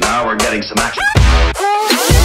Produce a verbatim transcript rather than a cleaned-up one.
So now we're getting some action.